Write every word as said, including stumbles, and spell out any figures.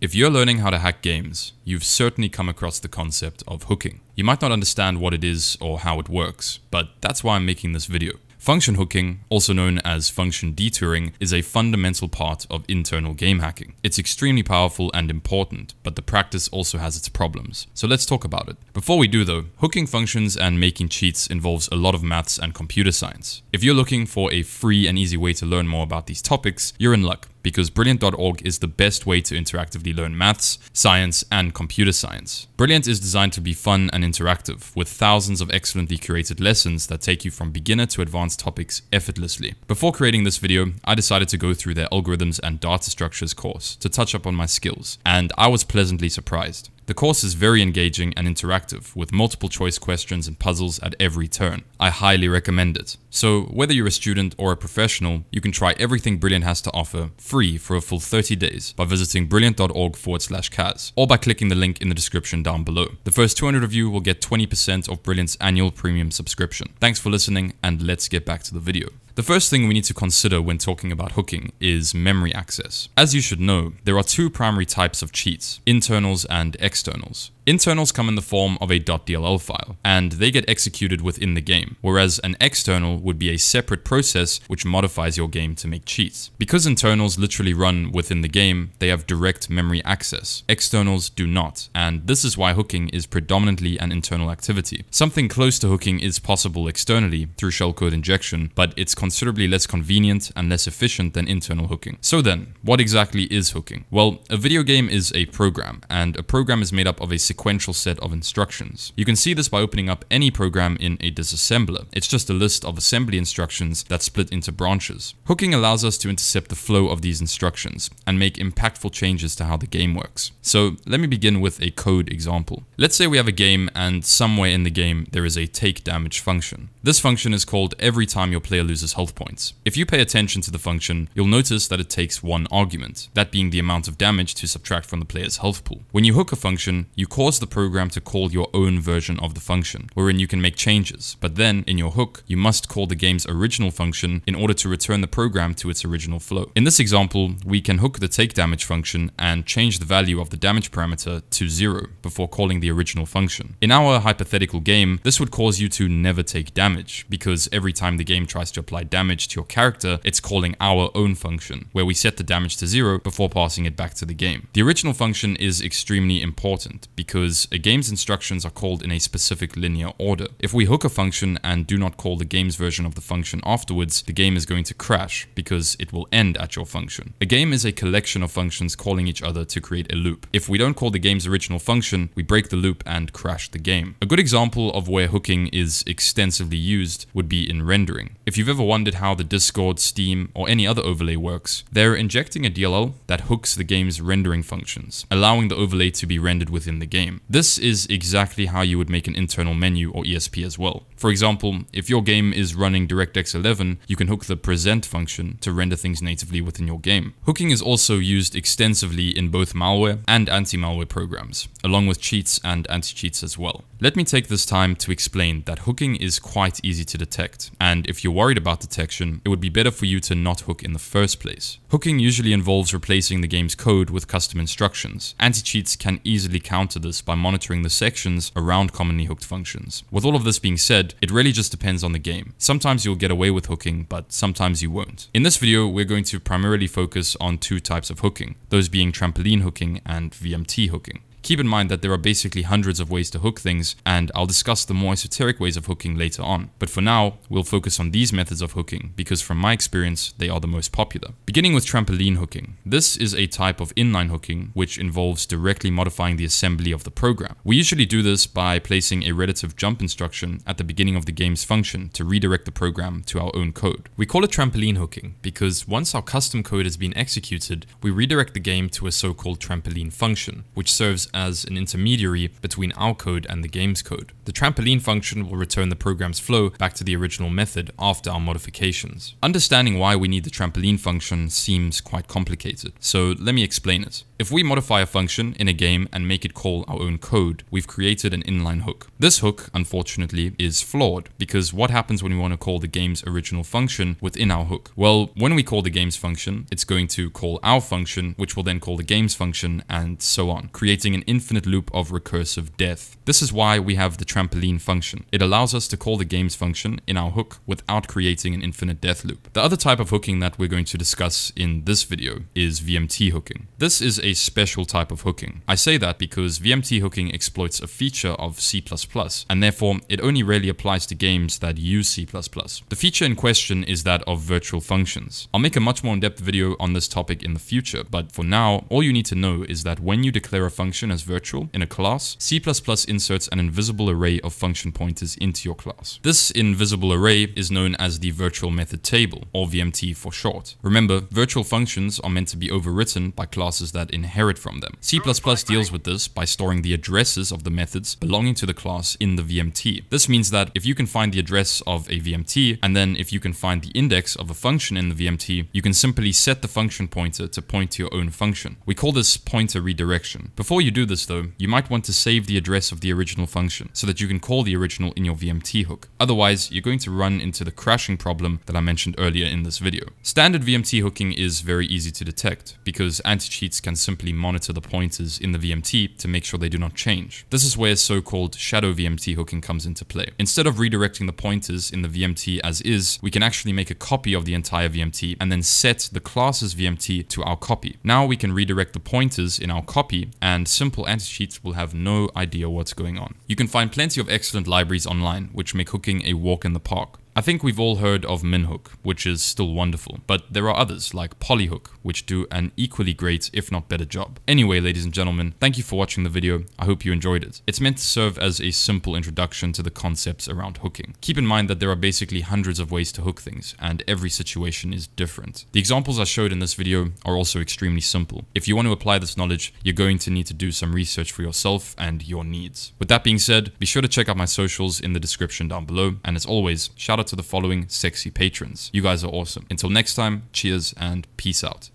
If you're learning how to hack games, you've certainly come across the concept of hooking. You might not understand what it is or how it works, but that's why I'm making this video. Function hooking, also known as function detouring, is a fundamental part of internal game hacking. It's extremely powerful and important, but the practice also has its problems. So let's talk about it. Before we do though, hooking functions and making cheats involves a lot of maths and computer science. If you're looking for a free and easy way to learn more about these topics, you're in luck, because Brilliant dot org is the best way to interactively learn maths, science, and computer science. Brilliant is designed to be fun and interactive, with thousands of excellently curated lessons that take you from beginner to advanced topics effortlessly. Before creating this video, I decided to go through their algorithms and data structures course to touch up on my skills, and I was pleasantly surprised. The course is very engaging and interactive, with multiple choice questions and puzzles at every turn. I highly recommend it. So whether you're a student or a professional, you can try everything Brilliant has to offer free for a full thirty days by visiting brilliant dot org forward slash Kaz, or by clicking the link in the description down below. The first two hundred of you will get twenty percent of Brilliant's annual premium subscription. Thanks for listening, and let's get back to the video. The first thing we need to consider when talking about hooking is memory access. As you should know, there are two primary types of cheats: internals and externals. Internals come in the form of a .dll file, and they get executed within the game, whereas an external would be a separate process which modifies your game to make cheats. Because internals literally run within the game, they have direct memory access. Externals do not, and this is why hooking is predominantly an internal activity. Something close to hooking is possible externally through shellcode injection, but it's considerably less convenient and less efficient than internal hooking. So then, what exactly is hooking? Well, a video game is a program, and a program is made up of a sequential set of instructions. You can see this by opening up any program in a disassembler. It's just a list of assembly instructions that split into branches. Hooking allows us to intercept the flow of these instructions and make impactful changes to how the game works. So let me begin with a code example. Let's say we have a game, and somewhere in the game there is a take damage function. This function is called every time your player loses health points. If you pay attention to the function, you'll notice that it takes one argument, that being the amount of damage to subtract from the player's health pool. When you hook a function, you cause the program to call your own version of the function, wherein you can make changes, but then in your hook you must call the game's original function in order to return the program to its original flow. In this example, we can hook the take damage function and change the value of the damage parameter to zero before calling the original function. In our hypothetical game, this would cause you to never take damage, because every time the game tries to apply damage to your character, it's calling our own function, where we set the damage to zero before passing it back to the game. The original function is extremely important because because a game's instructions are called in a specific linear order. If we hook a function and do not call the game's version of the function afterwards, the game is going to crash because it will end at your function. A game is a collection of functions calling each other to create a loop. If we don't call the game's original function, we break the loop and crash the game. A good example of where hooking is extensively used would be in rendering. If you've ever wondered how the Discord, Steam, or any other overlay works, they're injecting a D L L that hooks the game's rendering functions, allowing the overlay to be rendered within the game. This is exactly how you would make an internal menu or E S P as well. For example, if your game is running DirectX eleven, you can hook the present function to render things natively within your game. Hooking is also used extensively in both malware and anti-malware programs, along with cheats and anti-cheats as well. Let me take this time to explain that hooking is quite easy to detect, and if you're worried about detection, it would be better for you to not hook in the first place. Hooking usually involves replacing the game's code with custom instructions. Anti-cheats can easily counter this by monitoring the sections around commonly hooked functions. With all of this being said, it really just depends on the game. Sometimes you'll get away with hooking, but sometimes you won't. In this video, we're going to primarily focus on two types of hooking, those being trampoline hooking and V M T hooking. Keep in mind that there are basically hundreds of ways to hook things, and I'll discuss the more esoteric ways of hooking later on. But for now, we'll focus on these methods of hooking, because from my experience, they are the most popular. Beginning with trampoline hooking. This is a type of inline hooking, which involves directly modifying the assembly of the program. We usually do this by placing a relative jump instruction at the beginning of the game's function to redirect the program to our own code. We call it trampoline hooking because once our custom code has been executed, we redirect the game to a so-called trampoline function, which serves as an intermediary between our code and the game's code. The trampoline function will return the program's flow back to the original method after our modifications. Understanding why we need the trampoline function seems quite complicated, so let me explain it. If we modify a function in a game and make it call our own code, we've created an inline hook. This hook, unfortunately, is flawed, because what happens when we want to call the game's original function within our hook? Well, when we call the game's function, it's going to call our function, which will then call the game's function, and so on, creating an infinite loop of recursive death. This is why we have the trampoline function. It allows us to call the game's function in our hook without creating an infinite death loop. The other type of hooking that we're going to discuss in this video is V M T hooking. This is a A special type of hooking. I say that because V M T hooking exploits a feature of C plus plus, and therefore it only rarely applies to games that use C plus plus. The feature in question is that of virtual functions. I'll make a much more in-depth video on this topic in the future, but for now, all you need to know is that when you declare a function as virtual in a class, C plus plus inserts an invisible array of function pointers into your class. This invisible array is known as the virtual method table, or V M T for short. Remember, virtual functions are meant to be overwritten by classes that inherit from them. C plus plus deals with this by storing the addresses of the methods belonging to the class in the V M T. This means that if you can find the address of a V M T, and then if you can find the index of a function in the V M T, you can simply set the function pointer to point to your own function. We call this pointer redirection. Before you do this though, you might want to save the address of the original function so that you can call the original in your V M T hook. Otherwise, you're going to run into the crashing problem that I mentioned earlier in this video. Standard V M T hooking is very easy to detect because anti-cheats can simply monitor the pointers in the V M T to make sure they do not change. This is where so-called shadow V M T hooking comes into play. Instead of redirecting the pointers in the V M T as is, we can actually make a copy of the entire V M T and then set the class's V M T to our copy. Now we can redirect the pointers in our copy and simple anti-cheats will have no idea what's going on. You can find plenty of excellent libraries online which make hooking a walk in the park. I think we've all heard of MinHook, which is still wonderful, but there are others like PolyHook, which do an equally great, if not better job. Anyway, ladies and gentlemen, thank you for watching the video. I hope you enjoyed it. It's meant to serve as a simple introduction to the concepts around hooking. Keep in mind that there are basically hundreds of ways to hook things, and every situation is different. The examples I showed in this video are also extremely simple. If you want to apply this knowledge, you're going to need to do some research for yourself and your needs. With that being said, be sure to check out my socials in the description down below, and as always, shout out to the following sexy patrons. You guys are awesome. Until next time, cheers and peace out.